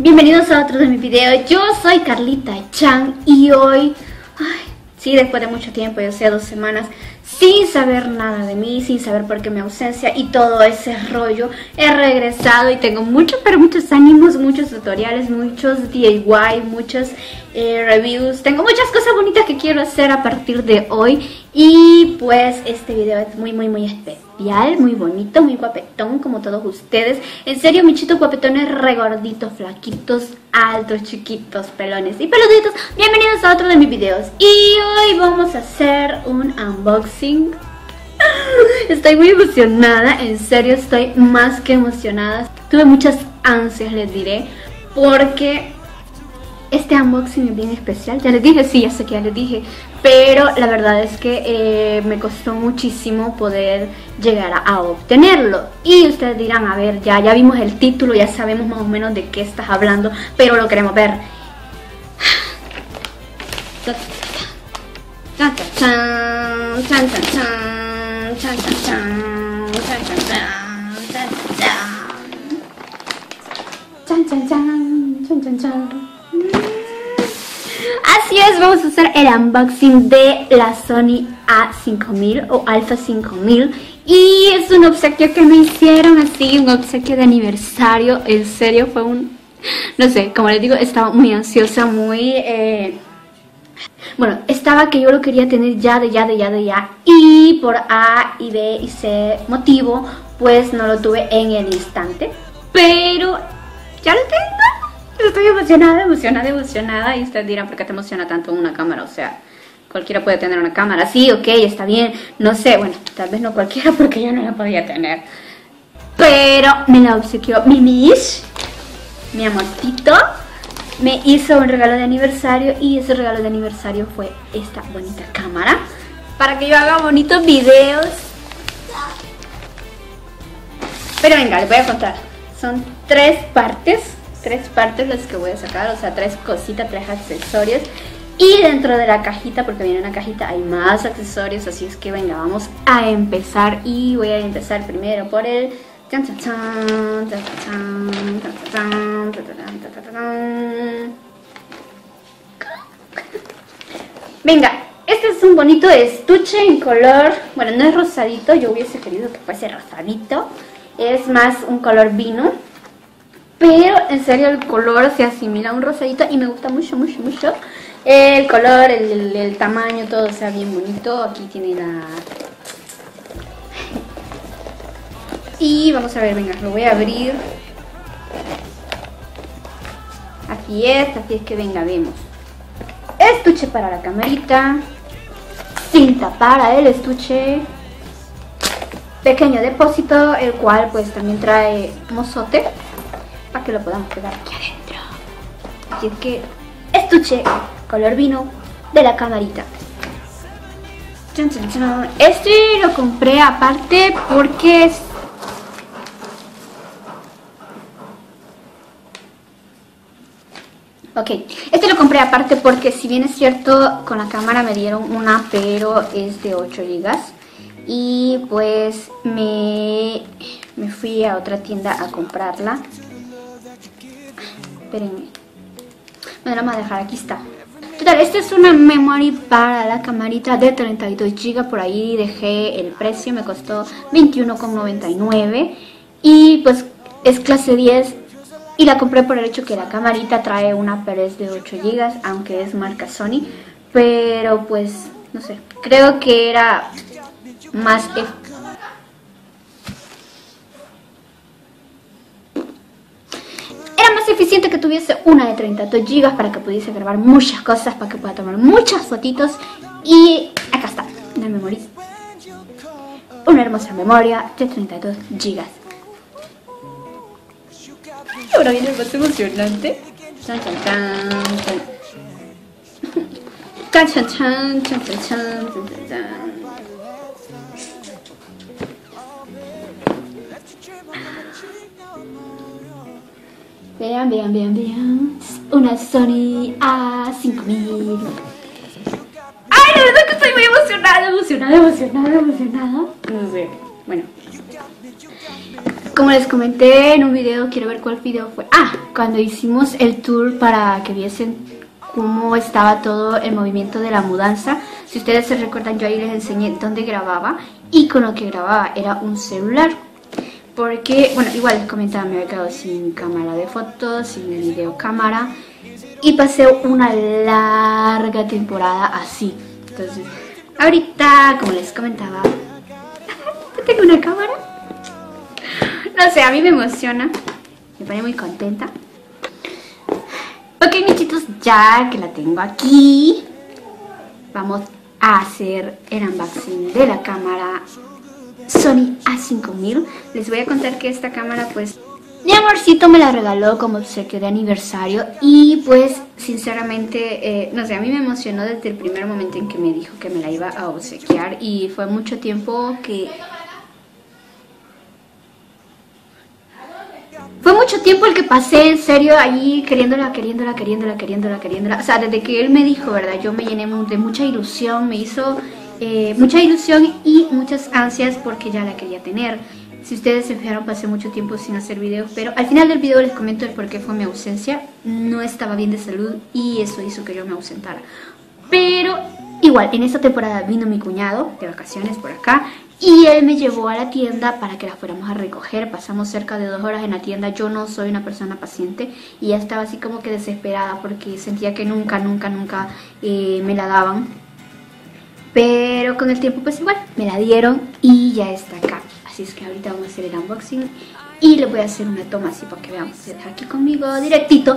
Bienvenidos a otro de mis videos. Yo soy Karlita Chan y hoy, sí, después de mucho tiempo, ya sea 2 semanas, sin saber nada de mí, sin saber por qué mi ausencia y todo ese rollo, he regresado y tengo muchos, pero muchos ánimos, muchos tutoriales, muchos DIY, muchos reviews. Tengo muchas cosas bonitas que quiero hacer a partir de hoy y pues este video es muy, muy, muy especial. Muy bonito, muy guapetón, como todos ustedes. En serio, michitos guapetones, regorditos, flaquitos, altos, chiquitos, pelones y peluditos. Bienvenidos a otro de mis videos. Y hoy vamos a hacer un unboxing. Estoy muy emocionada, en serio, estoy más que emocionada. Tuve muchas ansias, les diré, porque este unboxing es bien especial. Ya les dije, sí, ya sé que ya les dije, pero la verdad es que me costó muchísimo poder llegar a obtenerlo. Y ustedes dirán, a ver, ya vimos el título, ya sabemos más o menos de qué estás hablando, pero lo queremos ver. Así es, vamos a hacer el unboxing de la Sony A5000 o Alpha 5000. Y es un obsequio que me hicieron así, un obsequio de aniversario. En serio, fue un... no sé, como les digo, estaba muy ansiosa, muy... Bueno, estaba que yo lo quería tener ya. Y por A y B y C motivo, pues no lo tuve en el instante. Pero ya lo tengo. Estoy emocionada, emocionada, emocionada. Y ustedes dirán, ¿por qué te emociona tanto una cámara? O sea, cualquiera puede tener una cámara. Sí, ok, está bien, no sé. Bueno, tal vez no cualquiera porque yo no la podía tener. Pero me la obsequió mi Mish, mi amorcito. Me hizo un regalo de aniversario y ese regalo de aniversario fue esta bonita cámara, para que yo haga bonitos videos. Pero venga, les voy a contar. Son 3 partes. 3 partes las que voy a sacar, o sea, 3 cositas, 3 accesorios. Y dentro de la cajita, porque viene una cajita, hay más accesorios. Así es que venga, vamos a empezar. Y voy a empezar primero por el... Venga, este es un bonito estuche en color... bueno, no es rosadito, yo hubiese querido que fuese rosadito. Es más un color vino, pero en serio el color se asimila a un rosadito y me gusta mucho, mucho, mucho. El color, el tamaño, todo, o sea, bien bonito. Aquí tiene la... y vamos a ver, venga, lo voy a abrir. Así es que venga, vemos. Estuche para la camarita. Cinta para el estuche. Pequeño depósito, el cual pues también trae mozote, para que lo podamos pegar aquí adentro. Así es que estuche color vino de la camarita. Este lo compré aparte porque es... ok, este lo compré aparte porque si bien es cierto con la cámara me dieron una, pero es de 8 GB. Y pues me fui a otra tienda a comprarla. Espérenme. Bueno, la vamos a dejar, aquí está. Total, esta es una memory para la camarita de 32 GB. Por ahí dejé el precio, me costó $21.99. Y pues es clase 10. Y la compré por el hecho que la camarita trae una, pero es de 8 GB, aunque es marca Sony. Pero pues, no sé, creo que era más... eficiente que tuviese una de 32 GB para que pudiese grabar muchas cosas, para que pueda tomar muchas fotitos. Y acá está, la memoria. Una hermosa memoria de 32 GB. Y ahora viene el más emocionante. Chan, chan, chan, chan. Chan, chan, chan, chan, chan, chan, chan, chan. Vean, vean, vean, vean. Una Sony A5000. Ay, la verdad que estoy muy emocionada. No sé, bueno. Como les comenté en un video, quiero ver cuál video fue. Ah, cuando hicimos el tour para que viesen cómo estaba todo el movimiento de la mudanza. Si ustedes se recuerdan, yo ahí les enseñé dónde grababa. Y con lo que grababa era un celular. Porque, bueno, igual les comentaba, me había quedado sin cámara de fotos, sin videocámara. Y pasé una larga temporada así. Entonces, ahorita, como les comentaba, tengo una cámara. No sé, a mí me emociona. Me pone muy contenta. Ok, nichitos, ya que la tengo aquí, vamos a hacer el unboxing de la cámara Sony A5000. Les voy a contar que esta cámara, pues, mi amorcito me la regaló como obsequio de aniversario. Y pues sinceramente, no sé, a mí me emocionó desde el primer momento en que me dijo que me la iba a obsequiar. Y fue mucho tiempo que... fue mucho tiempo el que pasé, en serio, allí queriéndola. O sea, desde que él me dijo, ¿verdad? Yo me llené de mucha ilusión, me hizo... mucha ilusión y muchas ansias porque ya la quería tener. Si ustedes se fijaron, pasé mucho tiempo sin hacer videos, pero al final del video les comento el por qué fue mi ausencia. No estaba bien de salud y eso hizo que yo me ausentara. Pero igual, en esta temporada vino mi cuñado de vacaciones por acá y él me llevó a la tienda para que la fuéramos a recoger. Pasamos cerca de 2 horas en la tienda. Yo no soy una persona paciente y ya estaba así como que desesperada porque sentía que nunca me la daban. Pero con el tiempo, pues igual, me la dieron y ya está acá. Así es que ahorita vamos a hacer el unboxing y les voy a hacer una toma así para que veamos. Aquí conmigo, directito,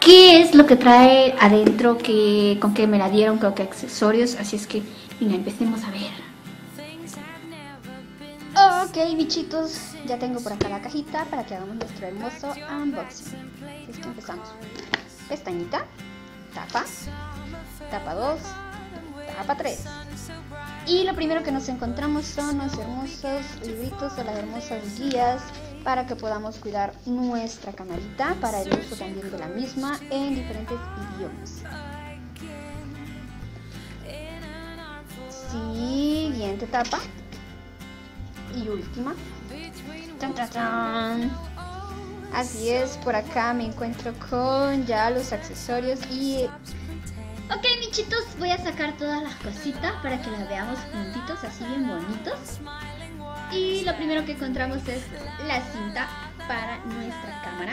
qué es lo que trae adentro, con qué me la dieron, creo que accesorios. Así es que, venga, empecemos a ver. Ok, bichitos, ya tengo por acá la cajita para que hagamos nuestro hermoso unboxing. Así es que empezamos. Pestañita, tapa, tapa 2, tapa 3. Y lo primero que nos encontramos son los hermosos libritos o las hermosas guías para que podamos cuidar nuestra camarita para el uso también de la misma en diferentes idiomas. Siguiente etapa y última. ¡Tan, tan, tan! Así es, por acá me encuentro con ya los accesorios y... Ok, michitos, voy a sacar todas las cositas para que las veamos juntitos, así bien bonitos. Y lo primero que encontramos es la cinta para nuestra cámara.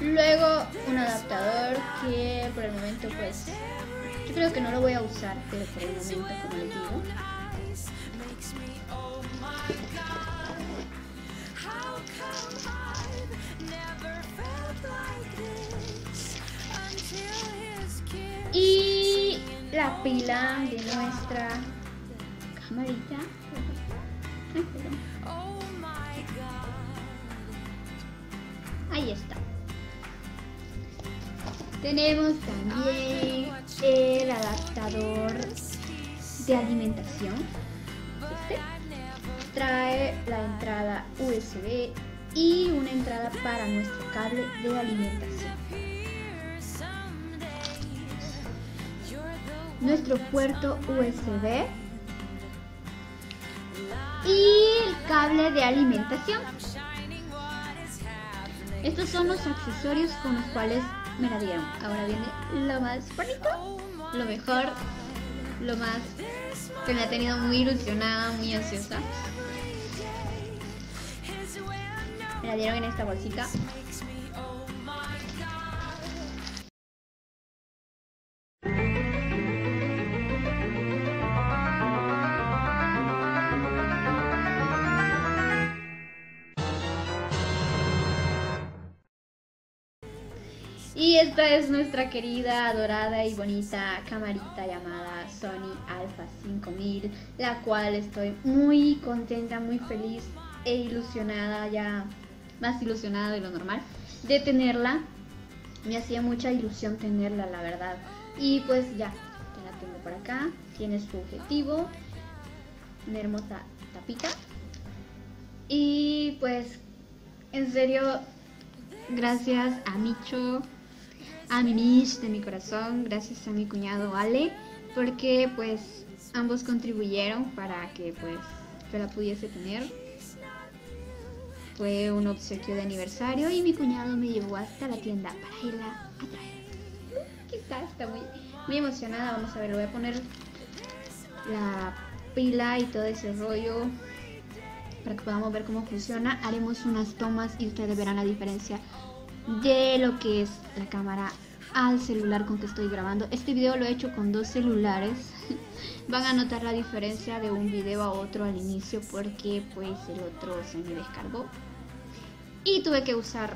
Luego un adaptador que por el momento, pues, yo creo que no lo voy a usar, pero por el momento, como les digo. Y la pila de nuestra camarita. Ahí está. Tenemos también el adaptador de alimentación. Este trae la entrada USB y una entrada para nuestro cable de alimentación. Nuestro puerto USB y el cable de alimentación. Estos son los accesorios con los cuales me la dieron. Ahora viene lo más bonito, lo mejor, lo más que me ha tenido muy ilusionada, muy ansiosa. Me la dieron en esta bolsita. Y esta es nuestra querida, adorada y bonita camarita llamada Sony Alpha 5000, la cual estoy muy contenta, muy feliz. e ilusionada, ya más ilusionada de lo normal, de tenerla. Me hacía mucha ilusión tenerla, la verdad. Y pues ya, ya la tengo por acá. Tiene su objetivo, una hermosa tapita. Y pues, en serio, gracias a Micho, a mi Mish de mi corazón, gracias a mi cuñado Ale, porque pues ambos contribuyeron para que pues yo la pudiese tener. Fue un obsequio de aniversario y mi cuñado me llevó hasta la tienda para irla a traer. Quizás está muy emocionada. Vamos a ver, le voy a poner la pila y todo ese rollo para que podamos ver cómo funciona. Haremos unas tomas y ustedes verán la diferencia de lo que es la cámara al celular con que estoy grabando. Este video lo he hecho con dos celulares. Van a notar la diferencia de un video a otro al inicio, porque pues el otro se me descargó y tuve que usar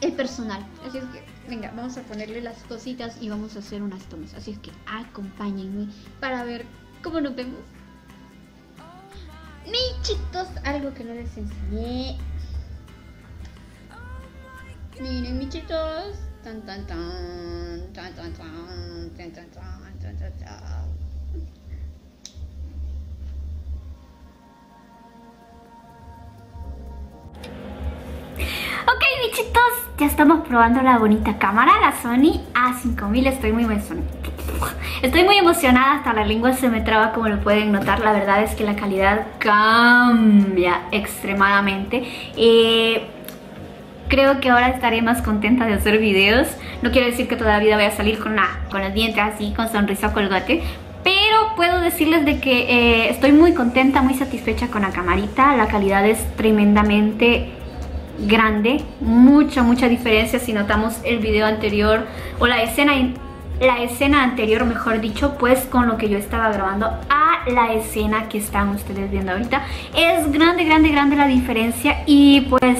el personal. Así es que venga, vamos a ponerle las cositas y vamos a hacer unas tomas. Así es que acompáñenme para ver cómo nos vemos. Mi chicos, algo que no les enseñé. Miren, michitos. Tan tan tan tan tan tan tan tan tan tan tan. Ok, bichitos, ya estamos probando la bonita cámara, la Sony A5000. Estoy muy emocionada, hasta la lengua se me traba, como lo pueden notar. La verdad es que la calidad cambia extremadamente. Creo que ahora estaré más contenta de hacer videos. No quiero decir que toda la vida voy a salir con los dientes así, con sonrisa colgate, pero puedo decirles de que estoy muy contenta, muy satisfecha con la camarita. La calidad es tremendamente grande, mucha diferencia. Si notamos el video anterior, o la escena anterior, mejor dicho, pues con lo que yo estaba grabando a la escena que están ustedes viendo ahorita, es grande la diferencia. Y pues,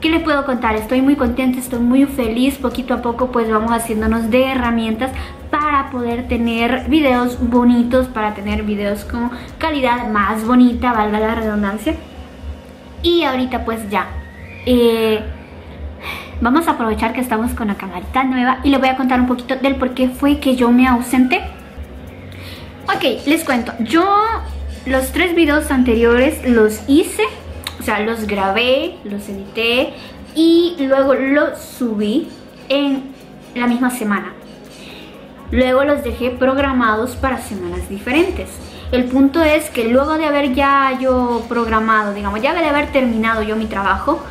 ¿qué les puedo contar? Estoy muy contenta, estoy muy feliz. Poquito a poco pues vamos haciéndonos de herramientas para poder tener videos bonitos, para tener videos con calidad más bonita, valga la redundancia. Y ahorita pues ya vamos a aprovechar que estamos con la camarita nueva y les voy a contar un poquito del por qué fue que yo me ausenté. Ok, les cuento. Yo los 3 videos anteriores los hice. O sea, los grabé, los edité y luego los subí en la misma semana. Luego los dejé programados para semanas diferentes. El punto es que luego de haber ya yo programado, digamos, ya de haber terminado yo mi trabajo,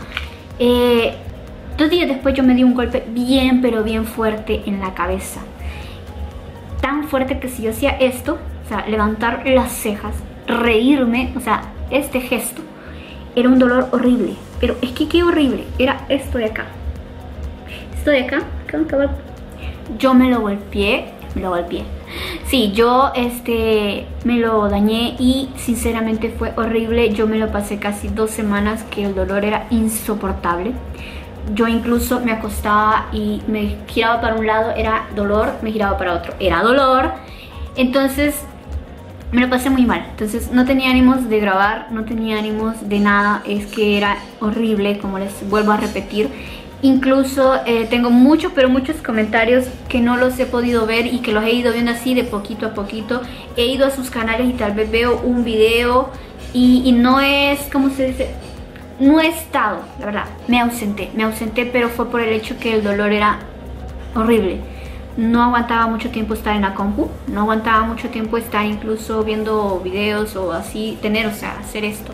2 días después yo me di un golpe bien, pero bien fuerte en la cabeza. Tan fuerte que si yo hacía esto, o sea, levantar las cejas, reírme, o sea, este gesto, era un dolor horrible. Pero es que qué horrible. Era esto de acá. Esto de acá. Yo me lo golpeé. Sí, yo me lo dañé y sinceramente fue horrible. Yo me lo pasé casi 2 semanas que el dolor era insoportable. Yo incluso me acostaba y me giraba para un lado, era dolor, me giraba para otro, era dolor. Entonces me lo pasé muy mal. Entonces no tenía ánimos de grabar, no tenía ánimos de nada. Es que era horrible, como les vuelvo a repetir. Incluso tengo muchos, pero muchos comentarios que no los he podido ver y que los he ido viendo así de poquito a poquito. He ido a sus canales y tal vez veo un video y no es, ¿cómo se dice? No he estado, la verdad. Me ausenté, pero fue por el hecho que el dolor era horrible. No aguantaba mucho tiempo estar en la compu, no aguantaba mucho tiempo estar incluso viendo videos o así, hacer esto.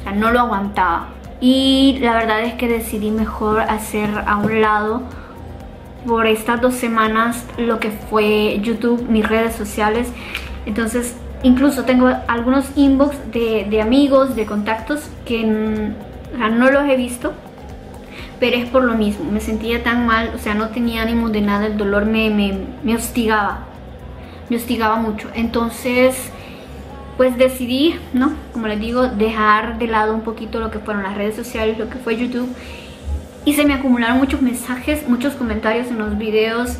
O sea, no lo aguantaba. Y la verdad es que decidí mejor hacer a un lado por estas 2 semanas lo que fue YouTube, mis redes sociales. Entonces, incluso tengo algunos inbox de amigos, de contactos que no los he visto. Pero es por lo mismo, me sentía tan mal, o sea, no tenía ánimo de nada, el dolor me hostigaba, mucho. Entonces, pues decidí, ¿no? Como les digo, dejar de lado un poquito lo que fueron las redes sociales, lo que fue YouTube. Y se me acumularon muchos mensajes, muchos comentarios en los videos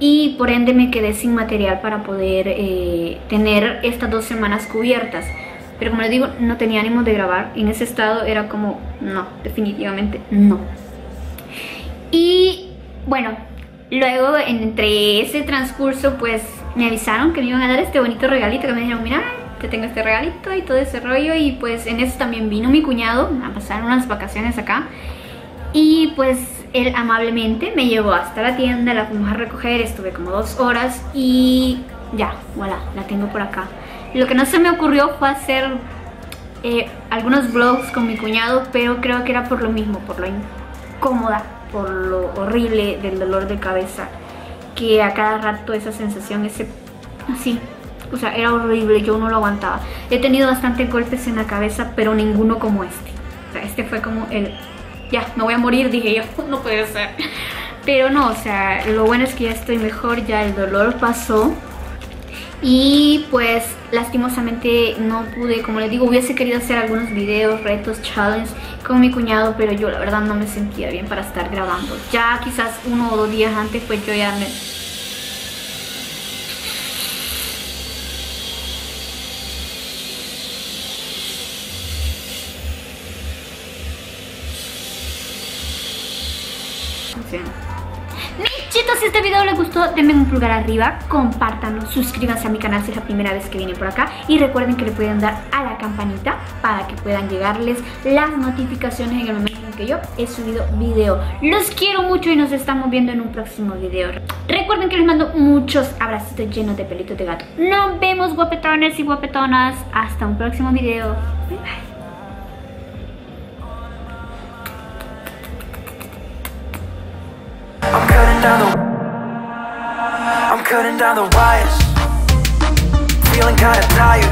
y por ende me quedé sin material para poder tener estas 2 semanas cubiertas. Pero como les digo, no tenía ánimo de grabar. En ese estado era como, no, definitivamente no. Y bueno, luego entre ese transcurso pues me avisaron que me iban a dar este bonito regalito, que me dijeron, mira, te tengo este regalito y todo ese rollo. Y pues en eso también vino mi cuñado a pasar unas vacaciones acá. Y pues él amablemente me llevó hasta la tienda, la fuimos a recoger, estuve como 2 horas y ya, voilà, la tengo por acá. Lo que no se me ocurrió fue hacer algunos vlogs con mi cuñado, pero creo que era por lo mismo, por lo incómoda, por lo horrible del dolor de cabeza, que a cada rato esa sensación, ese así, o sea, era horrible, yo no lo aguantaba. He tenido bastantes golpes en la cabeza, pero ninguno como este. O sea, este fue como el, ya, me voy a morir, dije yo, no puede ser. Pero no, o sea, lo bueno es que ya estoy mejor, ya el dolor pasó. Y pues lastimosamente no pude, como les digo, hubiese querido hacer algunos videos, retos, challenges con mi cuñado, pero yo la verdad no me sentía bien para estar grabando. Ya quizás 1 o 2 días antes pues yo ya me... Chicos, si este video les gustó, denme un pulgar arriba, compártanlo, suscríbanse a mi canal si es la primera vez que vienen por acá. Y recuerden que le pueden dar a la campanita para que puedan llegarles las notificaciones en el momento en que yo he subido video. Los quiero mucho y nos estamos viendo en un próximo video. Recuerden que les mando muchos abracitos llenos de pelitos de gato. Nos vemos, guapetones y guapetonas. Hasta un próximo video. Bye bye. I'm cutting down the wires, feeling kinda tired.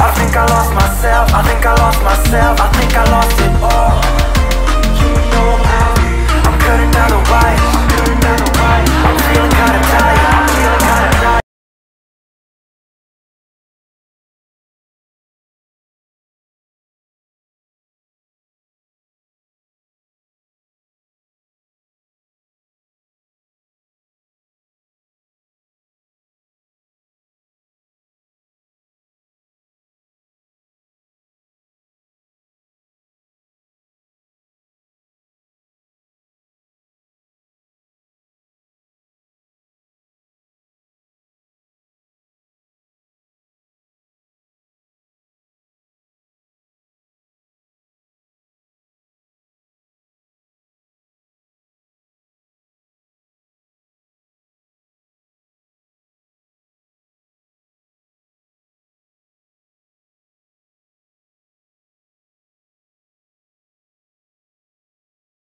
I think I lost myself, I think I lost myself, I think I lost